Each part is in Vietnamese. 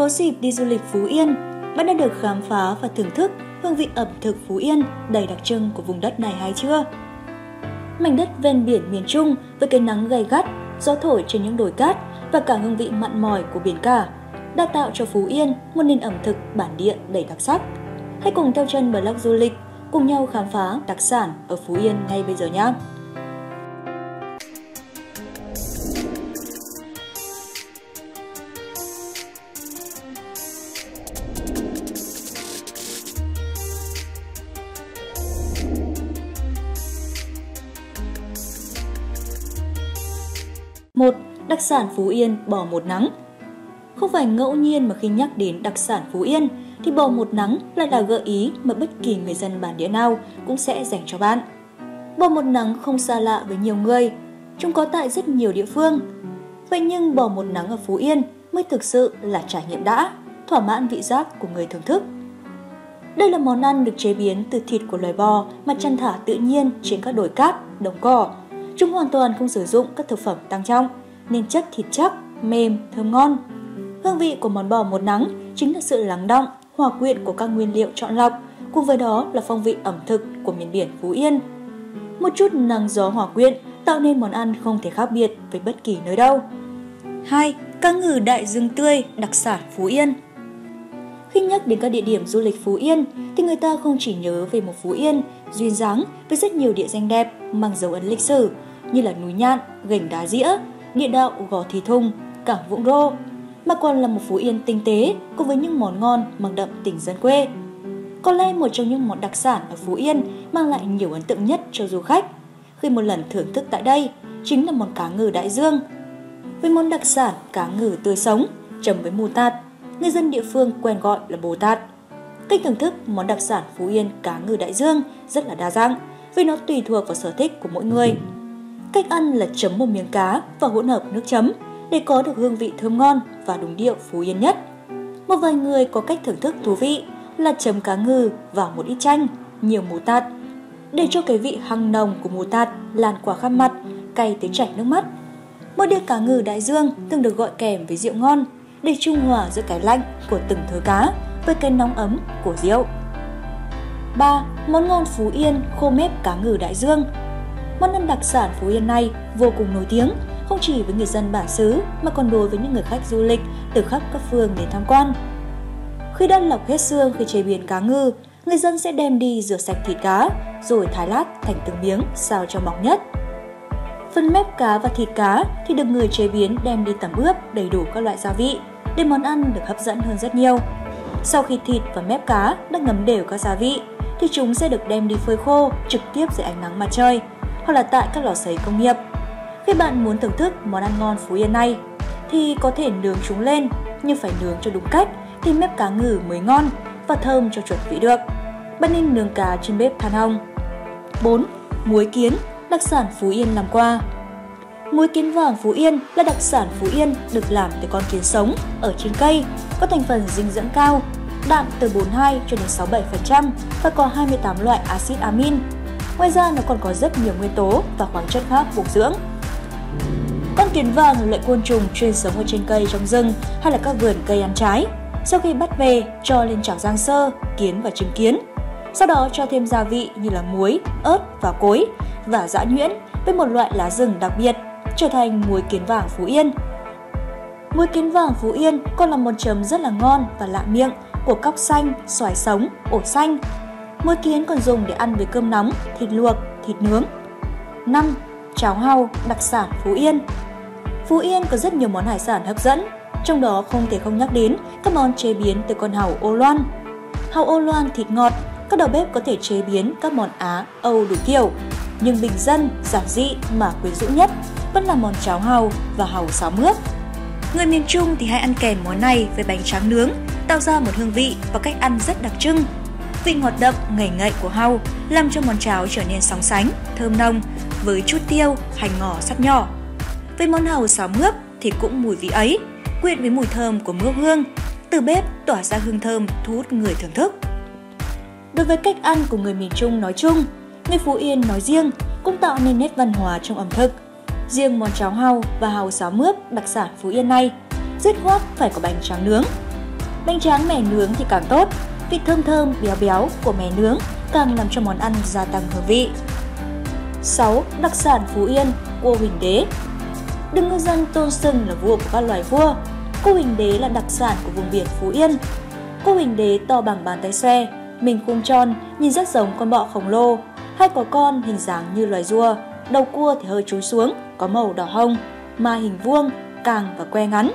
có dịp đi du lịch Phú Yên, bạn đã được khám phá và thưởng thức hương vị ẩm thực Phú Yên đầy đặc trưng của vùng đất này hay chưa? Mảnh đất ven biển miền Trung với cái nắng gay gắt, gió thổi trên những đồi cát và cả hương vị mặn mòi của biển cả đã tạo cho Phú Yên một nền ẩm thực bản địa đầy đặc sắc. Hãy cùng theo chân blog du lịch, cùng nhau khám phá đặc sản ở Phú Yên ngay bây giờ nhé! Một, đặc sản Phú Yên bò một nắng. Không phải ngẫu nhiên mà khi nhắc đến đặc sản Phú Yên thì bò một nắng lại là gợi ý mà bất kỳ người dân bản địa nào cũng sẽ dành cho bạn. Bò một nắng không xa lạ với nhiều người, chúng có tại rất nhiều địa phương. Vậy nhưng bò một nắng ở Phú Yên mới thực sự là trải nghiệm đã, thỏa mãn vị giác của người thưởng thức. Đây là món ăn được chế biến từ thịt của loài bò mà chăn thả tự nhiên trên các đồi cát, đồng cỏ. Chúng hoàn toàn không sử dụng các thực phẩm tăng trọng, nên chất thịt chắc, mềm, thơm ngon. Hương vị của món bò một nắng chính là sự lắng đọng, hòa quyện của các nguyên liệu chọn lọc, cùng với đó là phong vị ẩm thực của miền biển Phú Yên. Một chút nắng gió hòa quyện tạo nên món ăn không thể khác biệt với bất kỳ nơi đâu. 2. Cá ngừ đại dương tươi, đặc sản Phú Yên. Khi nhắc đến các địa điểm du lịch Phú Yên thì người ta không chỉ nhớ về một Phú Yên duyên dáng với rất nhiều địa danh đẹp mang dấu ấn lịch sử như là núi Nhạn, gành Đá Dĩa, địa đạo Gò Thị Thùng, cảng Vũng Rô, mà còn là một Phú Yên tinh tế cùng với những món ngon mang đậm tình dân quê. Có lẽ một trong những món đặc sản ở Phú Yên mang lại nhiều ấn tượng nhất cho du khách khi một lần thưởng thức tại đây chính là món cá ngừ đại dương. Với món đặc sản cá ngừ tươi sống chấm với mù tạt, người dân địa phương quen gọi là bồ tạt. Cách thưởng thức món đặc sản Phú Yên cá ngừ đại dương rất là đa dạng vì nó tùy thuộc vào sở thích của mỗi người. Cách ăn là chấm một miếng cá và hỗn hợp nước chấm để có được hương vị thơm ngon và đúng điệu Phú Yên nhất. Một vài người có cách thưởng thức thú vị là chấm cá ngừ vào một ít chanh, nhiều mù tạt để cho cái vị hăng nồng của mù tạt lan qua khắp mặt, cay tới chảy nước mắt. Một đĩa cá ngừ đại dương từng được gọi kèm với rượu ngon để trung hòa giữa cái lạnh của từng thứ cá với cái nóng ấm của rượu. 3. Món ngon Phú Yên khô mép cá ngừ đại dương. Món ăn đặc sản Phú Yên này vô cùng nổi tiếng, không chỉ với người dân bản xứ mà còn đối với những người khách du lịch từ khắp các phương đến tham quan. Khi đã lọc hết xương khi chế biến cá ngừ, người dân sẽ đem đi rửa sạch thịt cá rồi thái lát thành từng miếng sao cho mỏng nhất. Phần mép cá và thịt cá thì được người chế biến đem đi tẩm ướp đầy đủ các loại gia vị để món ăn được hấp dẫn hơn rất nhiều. Sau khi thịt và mép cá đã ngấm đều các gia vị thì chúng sẽ được đem đi phơi khô trực tiếp dưới ánh nắng mặt trời hoặc là tại các lò sấy công nghiệp. Khi bạn muốn thưởng thức món ăn ngon Phú Yên này thì có thể nướng chúng lên, nhưng phải nướng cho đúng cách thì mép cá ngừ mới ngon và thơm cho chuẩn vị được. Bạn nên nướng cá trên bếp than hồng. 4. Muối kiến, đặc sản Phú Yên năm qua. Muối kiến vàng Phú Yên là đặc sản Phú Yên được làm từ con kiến sống ở trên cây, có thành phần dinh dưỡng cao, đạm từ 42 cho đến 67% và có 28 loại axit amin. Ngoài ra nó còn có rất nhiều nguyên tố và khoáng chất khác bổ dưỡng. Con kiến vàng là loại côn trùng chuyên sống ở trên cây trong rừng hay là các vườn cây ăn trái. Sau khi bắt về, cho lên chảo rang sơ, kiến và trứng kiến. Sau đó cho thêm gia vị như là muối, ớt và cối và giã nhuyễn với một loại lá rừng đặc biệt, trở thành muối kiến vàng Phú Yên. Muối kiến vàng Phú Yên còn là một chấm rất là ngon và lạ miệng của cóc xanh, xoài sống, ổi xanh. Muối kiến còn dùng để ăn với cơm nóng, thịt luộc, thịt nướng. 5. Cháo hàu, đặc sản Phú Yên. Phú Yên có rất nhiều món hải sản hấp dẫn, trong đó không thể không nhắc đến các món chế biến từ con hàu ô loan. Hàu ô loan thịt ngọt, các đầu bếp có thể chế biến các món Á, Âu đủ kiểu, nhưng bình dân, giản dị mà quyến rũ nhất vẫn là món cháo hàu và hàu xáo mướp. Người miền Trung thì hay ăn kèm món này với bánh tráng nướng, tạo ra một hương vị và cách ăn rất đặc trưng. Vị ngọt đậm, ngậy ngậy của hàu làm cho món cháo trở nên sóng sánh, thơm nồng với chút tiêu, hành ngò sắc nhỏ. Với món hàu xáo mướp thì cũng mùi vị ấy, quyện với mùi thơm của mướp hương, từ bếp tỏa ra hương thơm thu hút người thưởng thức. Đối với cách ăn của người miền Trung nói chung, người Phú Yên nói riêng cũng tạo nên nét văn hóa trong ẩm thực. Riêng món cháo hàu và hàu xáo mướp đặc sản Phú Yên này, dứt khoát phải có bánh tráng nướng. Bánh tráng mè nướng thì càng tốt, vị thơm thơm béo béo của mè nướng càng làm cho món ăn gia tăng hương vị. 6. Đặc sản Phú Yên, cua Huỳnh Đế. Được ngư dân tôn xưng là vua của các loài vua, cua Huỳnh Đế là đặc sản của vùng biển Phú Yên. Cua Huỳnh Đế to bằng bàn tay xe, mình khung tròn, nhìn rất giống con bọ khổng lồ, hay có con hình dáng như loài rùa, đầu cua thì hơi chúi xuống, có màu đỏ hồng, mai hình vuông, càng và que ngắn,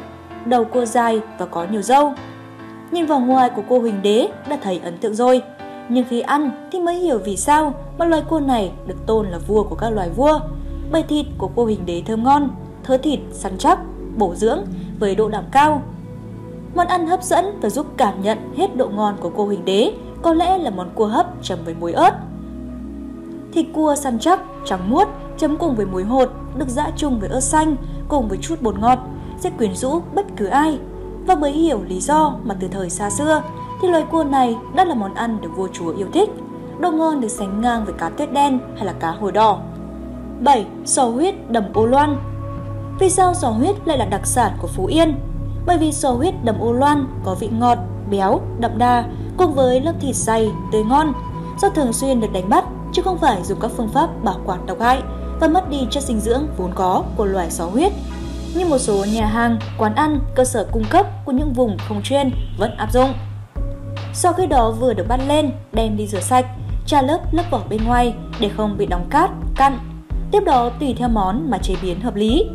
đầu cua dài và có nhiều râu. Nhìn vào ngoài của cua Huỳnh Đế đã thấy ấn tượng rồi, nhưng khi ăn thì mới hiểu vì sao mà loài cua này được tôn là vua của các loài vua. Bởi thịt của cua Huỳnh Đế thơm ngon, thớ thịt săn chắc, bổ dưỡng với độ đảm cao. Món ăn hấp dẫn và giúp cảm nhận hết độ ngon của cua Huỳnh Đế có lẽ là món cua hấp chấm với muối ớt. Thịt cua săn chắc, trắng muốt, chấm cùng với muối hột được giã chung với ớt xanh cùng với chút bột ngọt sẽ quyến rũ bất cứ ai. Và mới hiểu lý do mà từ thời xa xưa thì loài cua này đã là món ăn được vua chúa yêu thích, đồ ngon được sánh ngang với cá tuyết đen hay là cá hồi đỏ. 7. Sò huyết đầm Ô Loan. Vì sao sò huyết lại là đặc sản của Phú Yên? Bởi vì sò huyết đầm Ô Loan có vị ngọt, béo, đậm đà cùng với lớp thịt dày, tươi ngon, do thường xuyên được đánh bắt chứ không phải dùng các phương pháp bảo quản độc hại và mất đi chất dinh dưỡng vốn có của loài sò huyết. Nhưng một số nhà hàng, quán ăn, cơ sở cung cấp của những vùng không chuyên vẫn áp dụng. Sau khi đó vừa được bắt lên, đem đi rửa sạch, chà lớp vỏ bên ngoài để không bị đóng cát, cặn. Tiếp đó tùy theo món mà chế biến hợp lý.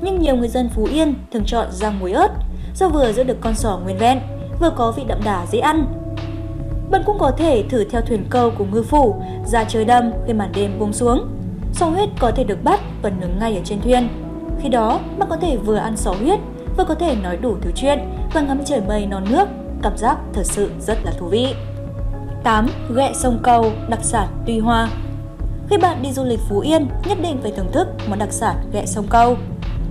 Nhưng nhiều người dân Phú Yên thường chọn rang muối ớt, do vừa giữ được con sò nguyên vẹn, vừa có vị đậm đà dễ ăn. Bạn cũng có thể thử theo thuyền câu của ngư phủ ra chơi đâm khi màn đêm buông xuống. Sò huyết có thể được bắt và nướng ngay ở trên thuyền. Khi đó, bạn có thể vừa ăn sò huyết, vừa có thể nói đủ thứ chuyện và ngắm trời mây non nước, cảm giác thật sự rất là thú vị. 8. Ghẹ sông Cầu, đặc sản Tuy Hòa. Khi bạn đi du lịch Phú Yên, nhất định phải thưởng thức món đặc sản ghẹ sông Cầu.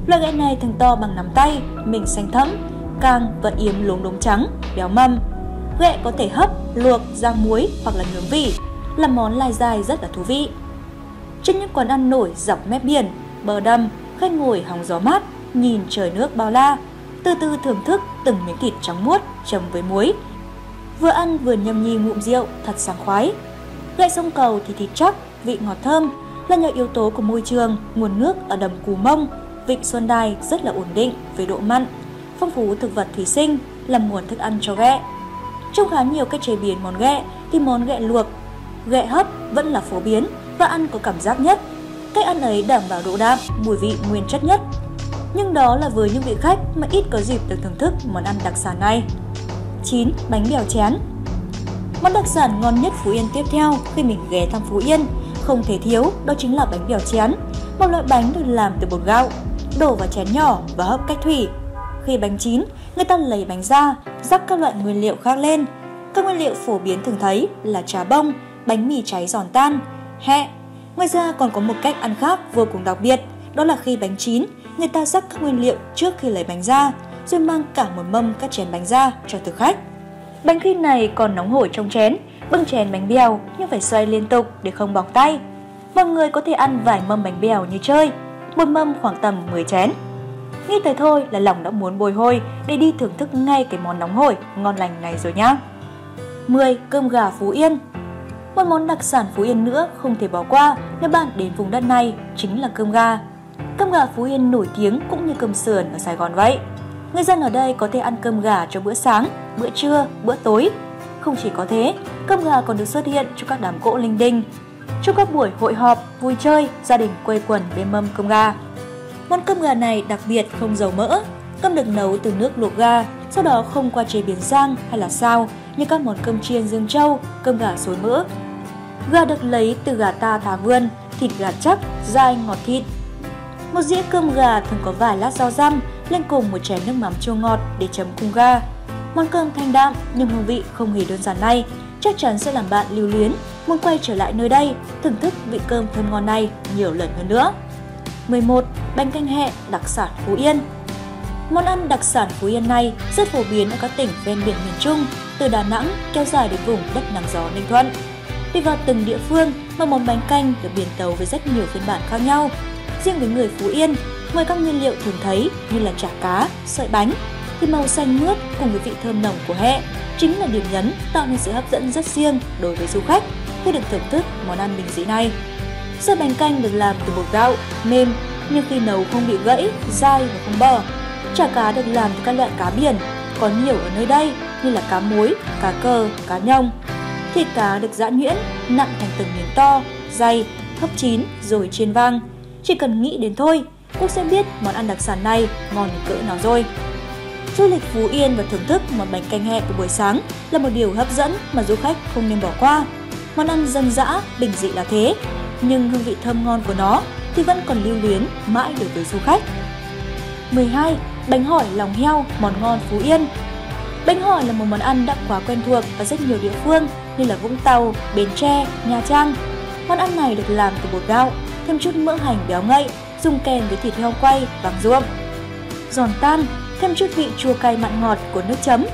Loài ghẹ này thường to bằng nắm tay, mình xanh thẫm, càng và yếm lốm đốm trắng, béo mâm. Ghẹ có thể hấp, luộc, rang muối hoặc là nướng vỉ, là món lai dài rất là thú vị. Trên những quán ăn nổi dọc mép biển, bờ đầm, khách ngồi hóng gió mát, nhìn trời nước bao la, từ từ thưởng thức từng miếng thịt trắng muốt chấm với muối, vừa ăn vừa nhâm nhi ngụm rượu thật sảng khoái. Ghẹ sông Cầu thì thịt chắc, vị ngọt thơm là nhờ yếu tố của môi trường, nguồn nước ở đầm Cù Mông, vịnh Xuân Đài rất là ổn định về độ mặn, phong phú thực vật thủy sinh làm nguồn thức ăn cho ghẹ. Trong khá nhiều cách chế biến món ghẹ thì món ghẹ luộc, ghẹ hấp vẫn là phổ biến và ăn có cảm giác nhất. Cách ăn ấy đảm bảo độ đạm, mùi vị nguyên chất nhất. Nhưng đó là với những vị khách mà ít có dịp được thưởng thức món ăn đặc sản này. 9. Bánh bèo chén. Món đặc sản ngon nhất Phú Yên tiếp theo khi mình ghé thăm Phú Yên không thể thiếu đó chính là bánh bèo chén, một loại bánh được làm từ bột gạo, đổ vào chén nhỏ và hấp cách thủy. Khi bánh chín, người ta lấy bánh ra, rắc các loại nguyên liệu khác lên. Các nguyên liệu phổ biến thường thấy là trà bông, bánh mì cháy giòn tan, hẹ. Ngoài ra còn có một cách ăn khác vô cùng đặc biệt, đó là khi bánh chín, người ta rắc các nguyên liệu trước khi lấy bánh ra, rồi mang cả một mâm các chén bánh ra cho thực khách. Bánh khi này còn nóng hổi trong chén, bưng chén bánh bèo nhưng phải xoay liên tục để không bỏng tay. Mọi người có thể ăn vài mâm bánh bèo như chơi, một mâm khoảng tầm 10 chén. Nghĩ tới thôi là lòng đã muốn bồi hồi để đi thưởng thức ngay cái món nóng hổi ngon lành này rồi nhá. 10. Cơm gà Phú Yên. Một món đặc sản Phú Yên nữa không thể bỏ qua nếu bạn đến vùng đất này chính là cơm gà. Cơm gà Phú Yên nổi tiếng cũng như cơm sườn ở Sài Gòn vậy. Người dân ở đây có thể ăn cơm gà cho bữa sáng, bữa trưa, bữa tối. Không chỉ có thế, cơm gà còn được xuất hiện trong các đám cỗ linh đình, trong các buổi hội họp, vui chơi, gia đình quây quần bên mâm cơm gà. Món cơm gà này đặc biệt không giàu mỡ, cơm được nấu từ nước luộc gà, sau đó không qua chế biến rang hay là xào như các món cơm chiên Dương Châu, cơm gà xối mỡ. Gà được lấy từ gà ta thả vườn, thịt gà chắc, dai ngọt thịt. Một dĩa cơm gà thường có vài lát rau răm lên cùng một chén nước mắm chua ngọt để chấm cùng gà. Món cơm thanh đạm nhưng hương vị không hề đơn giản này chắc chắn sẽ làm bạn lưu luyến, muốn quay trở lại nơi đây thưởng thức vị cơm thơm ngon này nhiều lần hơn nữa. 11. Bánh canh hẹ, đặc sản Phú Yên. Món ăn đặc sản Phú Yên này rất phổ biến ở các tỉnh ven biển miền Trung, từ Đà Nẵng kéo dài đến vùng đất nắng gió Ninh Thuận. Tùy vào từng địa phương mà món bánh canh được biến tấu với rất nhiều phiên bản khác nhau. Riêng với người Phú Yên, ngoài các nguyên liệu thường thấy như là chả cá, sợi bánh, thì màu xanh mướt cùng với vị thơm nồng của hẹ chính là điểm nhấn tạo nên sự hấp dẫn rất riêng đối với du khách khi được thưởng thức món ăn bình dị này. Sơ bánh canh được làm từ bột gạo, mềm nhưng khi nấu không bị gãy, dai và không bờ. Chả cá được làm từ các loại cá biển, có nhiều ở nơi đây như là cá muối, cá cơ, cá nhông. Thịt cá được giã nhuyễn, nặn thành từng miếng to, dày, hấp chín rồi chiên vang. Chỉ cần nghĩ đến thôi, cô sẽ biết món ăn đặc sản này ngon cỡ nào rồi. Du lịch Phú Yên và thưởng thức món bánh canh hẹ của buổi sáng là một điều hấp dẫn mà du khách không nên bỏ qua. Món ăn dân dã, bình dị là thế, nhưng hương vị thơm ngon của nó thì vẫn còn lưu luyến mãi đối với du khách. 12. Bánh hỏi lòng heo, món ngon Phú Yên. Bánh hỏi là một món ăn đã quá quen thuộc ở rất nhiều địa phương như là Vũng Tàu, Bến Tre, Nha Trang. Món ăn này được làm từ bột gạo, thêm chút mỡ hành béo ngậy, dùng kèm với thịt heo quay, vàng ruộm. Giòn tan, thêm chút vị chua cay mặn ngọt của nước chấm.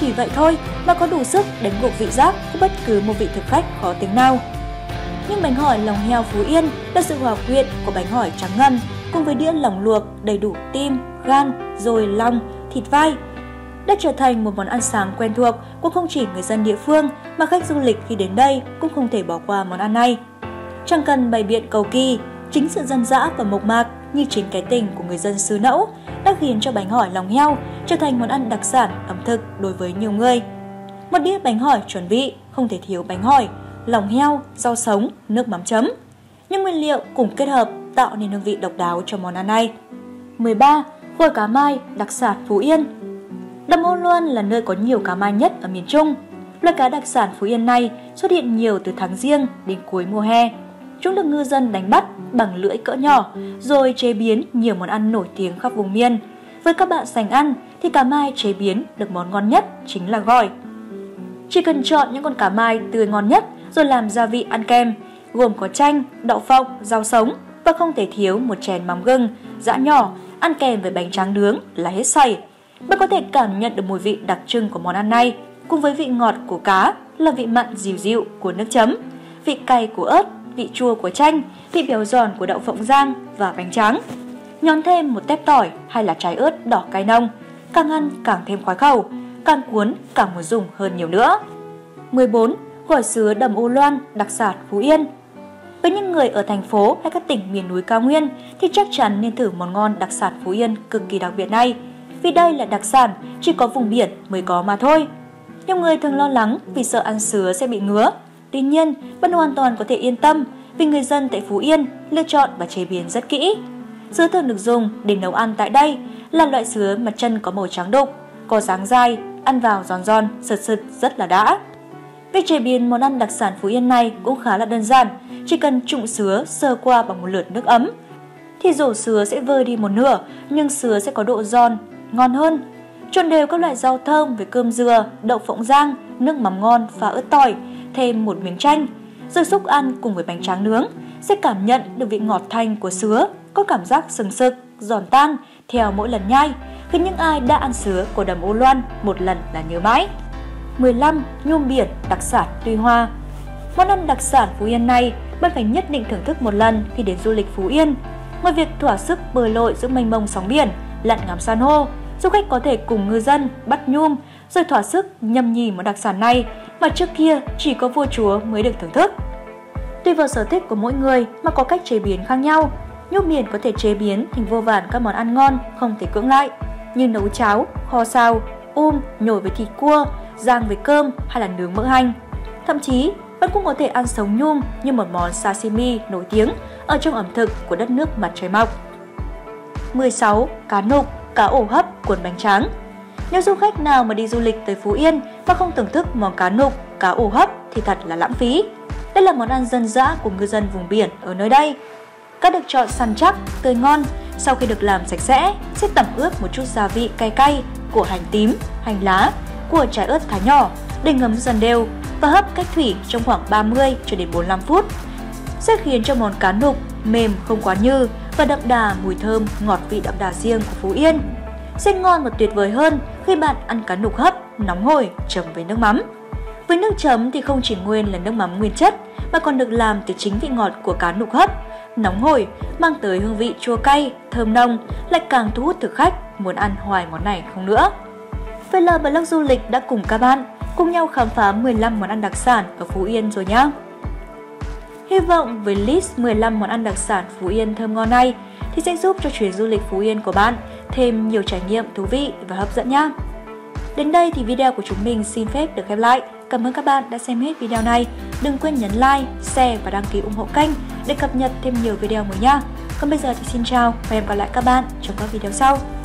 Chỉ vậy thôi mà có đủ sức đánh gục vị giác của bất cứ một vị thực khách khó tính nào. Nhưng bánh hỏi lòng heo Phú Yên là sự hòa quyện của bánh hỏi trắng ngâm cùng với đĩa lòng luộc đầy đủ tim, gan, rồi lòng, thịt vai. Đã trở thành một món ăn sáng quen thuộc của không chỉ người dân địa phương mà khách du lịch khi đến đây cũng không thể bỏ qua món ăn này. Chẳng cần bày biện cầu kỳ, chính sự dân dã và mộc mạc như chính cái tình của người dân xứ Nẫu đã khiến cho bánh hỏi lòng heo trở thành món ăn đặc sản ẩm thực đối với nhiều người. Một đĩa bánh hỏi chuẩn vị không thể thiếu bánh hỏi, lòng heo, rau sống, nước mắm chấm. Những nguyên liệu cùng kết hợp tạo nên hương vị độc đáo cho món ăn này. 13. Phở cá mai, đặc sản Phú Yên. Đầm Ô Loan là nơi có nhiều cá mai nhất ở miền Trung. Loài cá đặc sản Phú Yên này xuất hiện nhiều từ tháng Giêng đến cuối mùa hè. Chúng được ngư dân đánh bắt bằng lưỡi cỡ nhỏ rồi chế biến nhiều món ăn nổi tiếng khắp vùng miền. Với các bạn sành ăn thì cá mai chế biến được món ngon nhất chính là gỏi. Chỉ cần chọn những con cá mai tươi ngon nhất rồi làm gia vị ăn kèm, gồm có chanh, đậu phộng, rau sống và không thể thiếu một chén mắm gừng giã nhỏ ăn kèm với bánh tráng nướng là hết sảy. Bạn có thể cảm nhận được mùi vị đặc trưng của món ăn này cùng với vị ngọt của cá là vị mặn dịu dịu của nước chấm, vị cay của ớt, vị chua của chanh, vị béo giòn của đậu phộng rang và bánh tráng. Nhón thêm một tép tỏi hay là trái ớt đỏ cay nông, càng ăn càng thêm khoái khẩu, càng cuốn càng muốn dùng hơn nhiều nữa. 14. Gỏi sứa Đầm Ô Loan, đặc sản Phú Yên. Với những người ở thành phố hay các tỉnh miền núi cao nguyên thì chắc chắn nên thử món ngon đặc sản Phú Yên cực kỳ đặc biệt này, vì đây là đặc sản chỉ có vùng biển mới có mà thôi. Nhiều người thường lo lắng vì sợ ăn sứa sẽ bị ngứa. Tuy nhiên, bạn hoàn toàn có thể yên tâm vì người dân tại Phú Yên lựa chọn và chế biến rất kỹ. Sứa thường được dùng để nấu ăn tại đây là loại sứa mà chân có màu trắng đục, có dáng dai, ăn vào giòn giòn, sật sật rất là đã. Việc chế biến món ăn đặc sản Phú Yên này cũng khá là đơn giản, chỉ cần trụng sứa sơ qua bằng một lượt nước ấm thì rổ sứa sẽ vơi đi một nửa, nhưng sứa sẽ có độ giòn, ngon hơn. Trộn đều các loại rau thơm với cơm dừa, đậu phộng rang, nước mắm ngon và ớt tỏi, thêm một miếng chanh, rồi xúc ăn cùng với bánh tráng nướng sẽ cảm nhận được vị ngọt thanh của sứa, có cảm giác sừng sực, giòn tan theo mỗi lần nhai, khiến những ai đã ăn sứa của Đầm Ô Loan một lần là nhớ mãi. 15. Nhum biển, đặc sản Tuy Hòa. Món ăn đặc sản Phú Yên này bạn phải nhất định thưởng thức một lần khi đến du lịch Phú Yên. Ngoài việc thỏa sức bơi lội giữa mênh mông sóng biển, lặn ngắm san hô, du khách có thể cùng ngư dân bắt nhum rồi thỏa sức nhâm nhi món đặc sản này mà trước kia chỉ có vua chúa mới được thưởng thức. Tùy vào sở thích của mỗi người mà có cách chế biến khác nhau. Nhum biển có thể chế biến thành vô vàn các món ăn ngon không thể cưỡng lại như nấu cháo, kho xào, nhồi với thịt cua, rang với cơm hay là nướng mỡ hành. Thậm chí, bạn cũng có thể ăn sống nhum như một món sashimi nổi tiếng ở trong ẩm thực của đất nước mặt trời mọc. 16. Cá nục, cá ổ hấp, cuốn bánh tráng. Nếu du khách nào mà đi du lịch tới Phú Yên mà không thưởng thức món cá nục, cá ổ hấp thì thật là lãng phí. Đây là món ăn dân dã của ngư dân vùng biển ở nơi đây. Cá được chọn săn chắc, tươi ngon, sau khi được làm sạch sẽ, sẽ tẩm ướp một chút gia vị cay cay của hành tím, hành lá, của trái ớt thái nhỏ để ngấm dần đều và hấp cách thủy trong khoảng 30 cho đến 45 phút. Sẽ khiến cho món cá nục mềm không quá nhừ và đậm đà mùi thơm ngọt vị đậm đà riêng của Phú Yên. Sẽ ngon và tuyệt vời hơn khi bạn ăn cá nục hấp nóng hổi chấm với nước mắm. Với nước chấm thì không chỉ nguyên là nước mắm nguyên chất mà còn được làm từ chính vị ngọt của cá nục hấp nóng hổi, mang tới hương vị chua cay, thơm nồng, lại càng thu hút thực khách muốn ăn hoài món này không nữa. Vlog Blog Du lịch đã cùng các bạn cùng nhau khám phá 15 món ăn đặc sản ở Phú Yên rồi nhé. Hy vọng với list 15 món ăn đặc sản Phú Yên thơm ngon này thì sẽ giúp cho chuyến du lịch Phú Yên của bạn thêm nhiều trải nghiệm thú vị và hấp dẫn nhé. Đến đây thì video của chúng mình xin phép được khép lại. Cảm ơn các bạn đã xem hết video này. Đừng quên nhấn like, share và đăng ký ủng hộ kênh để cập nhật thêm nhiều video mới nhé. Còn bây giờ thì xin chào và hẹn gặp lại các bạn trong các video sau.